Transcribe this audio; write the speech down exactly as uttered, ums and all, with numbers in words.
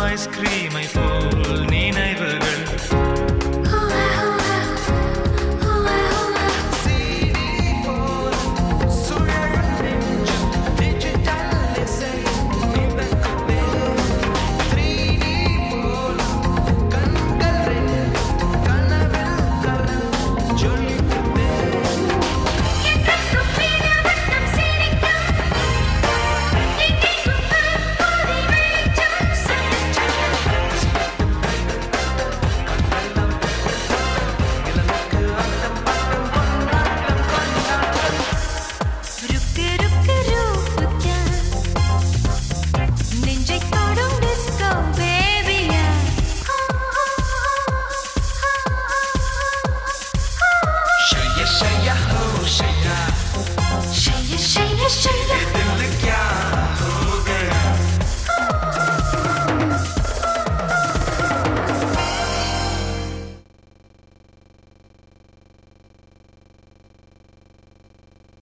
Ice cream, I fall, nee, I will.